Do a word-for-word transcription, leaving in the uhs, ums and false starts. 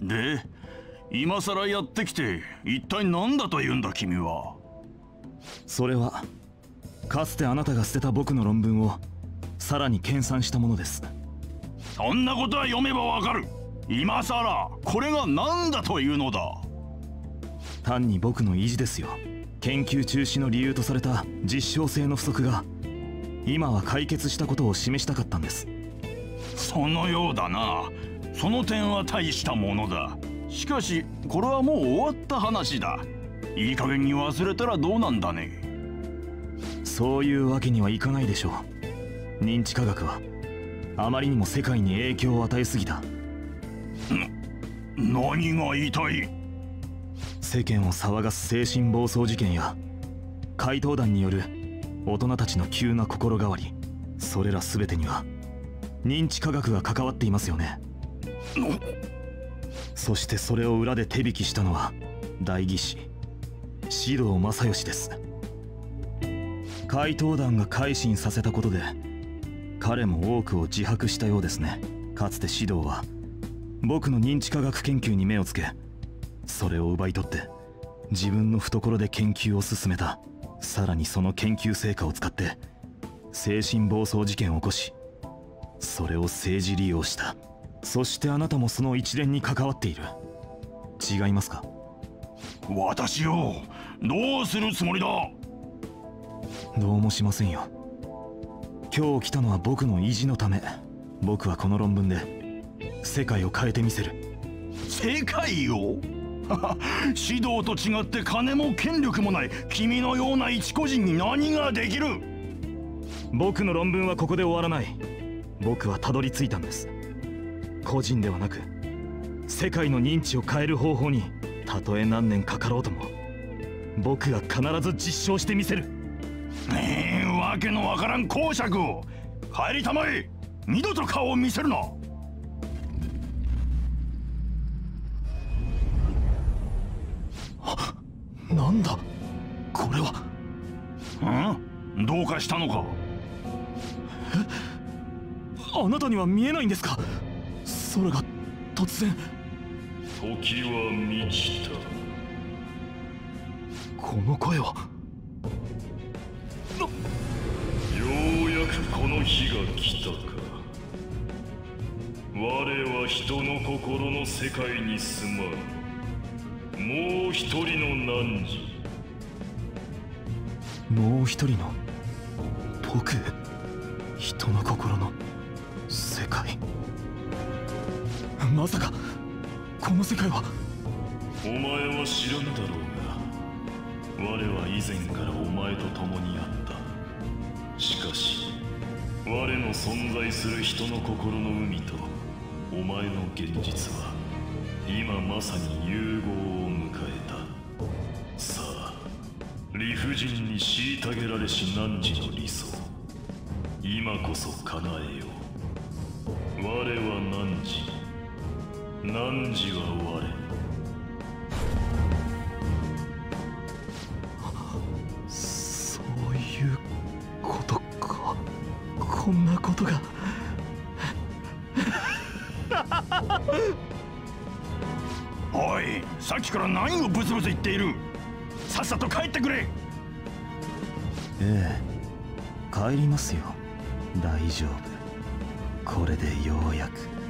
うん、で今さらやってきて一体何だと言うんだ君は。それはかつてあなたが捨てた僕の論文をさらに研鑽したものです。そんなことは読めばわかる。今さらこれが何だというのだ。単に僕の意地ですよ。研究中止の理由とされた実証性の不足が今は解決したことを示したかったんです。そのようだな。その点は大したものだ。しかしこれはもう終わった話だ。いい加減に忘れたらどうなんだね。そういうわけにはいかないでしょう。認知科学はあまりにも世界に影響を与えすぎた。な、何が言いたい。世間を騒がす精神暴走事件や怪盗団による大人たちの急な心変わり、それら全てには認知科学が関わっていますよね。そしてそれを裏で手引きしたのは代議士獅童正義です。怪盗団が改心させたことで彼も多くを自白したようですね。かつて獅童は僕の認知科学研究に目をつけ、それを奪い取って自分の懐で研究を進めた。さらにその研究成果を使って精神暴走事件を起こし、それを政治利用した。そしてあなたもその一連に関わっている。違いますか？私をどうするつもりだ。どうもしませんよ。今日来たのは僕の意地のため。僕はこの論文で世界を変えてみせる。世界を指導と違って金も権力もない君のような一個人に何ができる。僕の論文はここで終わらない。僕はたどり着いたんです。個人ではなく世界の認知を変える方法に、たとえ何年かかろうとも僕が必ず実証してみせる。えー、わけのわからん講釈を。帰りたまえ。二度と顔を見せるな。なんだこれは。ん？どうかしたのか？え？あなたには見えないんですか？空が突然。時は満ちた。この声は。ようやくこの日が来たか。我は人の心の世界に住まう。もう一人の汝。もう一人の僕。人の心の世界。まさかこの世界は。お前は知らんだろうが、我は以前からお前と共にあった。しかし我の存在する人の心の海とお前の現実は今まさに融合を。さあ、理不尽に虐げられし汝の理想、今こそ叶えよう。我は汝、汝は我。そういうことか。こんなことが。おい、さっきから何をブツブツ言っている。さっさと帰ってくれ。ええ、帰りますよ。大丈夫。これでようやく。